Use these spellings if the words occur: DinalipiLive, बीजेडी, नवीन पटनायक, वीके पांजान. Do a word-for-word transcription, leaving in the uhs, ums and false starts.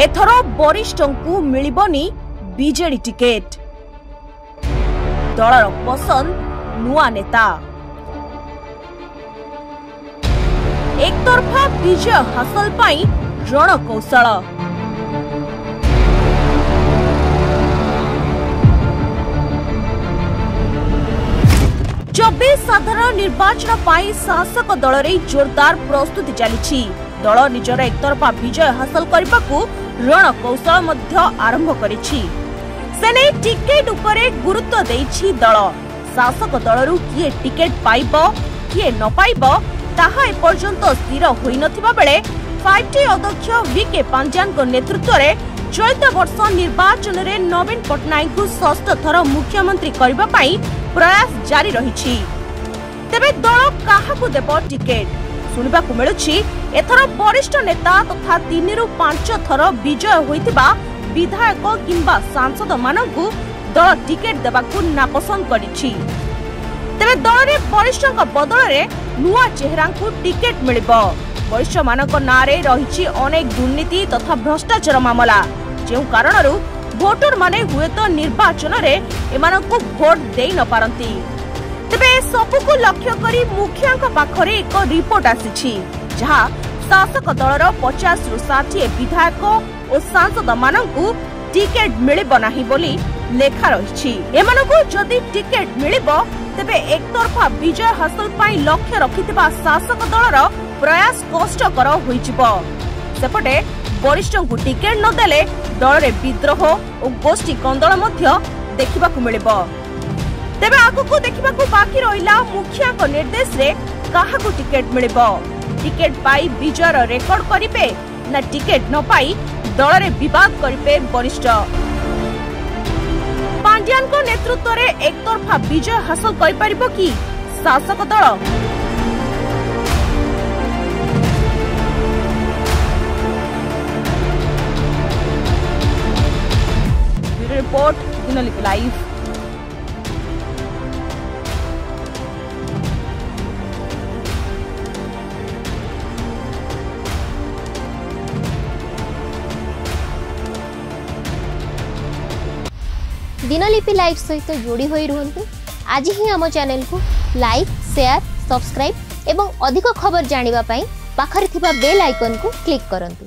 एथर वरिष्ठंकु मिलिबनी बीजेडी ticket. दलर पसंद नुआ नेता। एकतरफा विजय हासिल पाई रणकौशल। चौबीस साधारण निर्वाचन पाई शासक दल रे जोरदार प्रस्तुति चली। दल निजर एकतरफा विजय हासिल करने को रणकौशल आरंभ कर टिकेट उपरे गुरुत्व देछि दल। शासक दलरू किए टिकेट पाइब किए न पाइब ताहा एपर्यंत स्थिर होई नथिबा बेले पार्टी अध्यक्ष वीके पांजान को नेतृत्व रे चौद वर्ष निर्वाचन रे नवीन पटनायक को षष्ठ थर मुख्यमंत्री करबा पई प्रयास जारी रहिछि। तबे दल काहाकू देबो टिकेट सुनिबा को मिलुछि। एथरो वरिष्ठ नेता तथा तीन रु पांच थर विजय होइतिबा विधायक किंबा सांसद मानकू दल टिकेट देबाकू नापसंद करिछि। तबे दल रे वरिष्ठक बदल रे नुआ चेहरा को टिकेट मिलिबो। वरिष्ठ मानक नारे रहिछि अनेक दुर्नीति तथा भ्रष्टाचार मामला, जेउ कारणरू वोटर माने हुए तो निर्वाचन रे एमानकू वोट देई न पारंती। तबे सबकू लक्ष्य करी मुखियाक पाखरे एक रिपोर्ट आसीछि, जहा शासक दलर पचास रु षाठिए विधायक और सांसद मानकू टिकेट मिलिबो नाही बोली लेखा रहिछि। एमानकू जदि टिकेट मिलिबो तबे एकतरफा विजय हासिल पाई लक्ष्य रखिथिबा शासक दलर प्रयास कष्टकर होइजिबो। सेपटे वरिष्ठंकु टिकेट न देले दलरे विद्रोह और गोष्ठी कंदल मध्य देखिबाकू मिलिबो। तबे आगकू देखिबाकू बाकी रहिला मुखियाक निर्देश रे काहाकू टिकेट मिलिबो। टिकेट पाई विजयर रेकर्ड करिबे ना टिकेट न पाई दलरे विवाद करिबे वरिष्ठ। पांड्यान को नेतृत्व रे एकतरफा विजय हासिल कर पारिबो कि शासक दल? Bureau report, Dinalipi live. Dinalipi live सहित जोड़ी होई रुहंतु। आज ही आम चैनल को लाइक, शेयर, सब्सक्राइब एवं अधिक खबर जानिबा पाई पाखर थिबा बेल आइकन को क्लिक करंतु।